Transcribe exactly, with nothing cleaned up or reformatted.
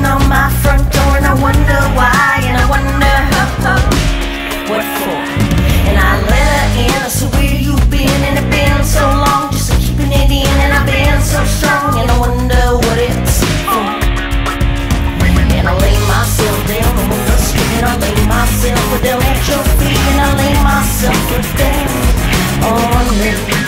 knocking on my front door, and I wonder why, and I wonder ho, ho, what for. And I let her in, I said, where you been? And it been so long, just keeping it in, and I've been so strong, and I wonder what it's for. And I lay myself down on the street, and I lay myself down at your feet, and I lay myself down on you.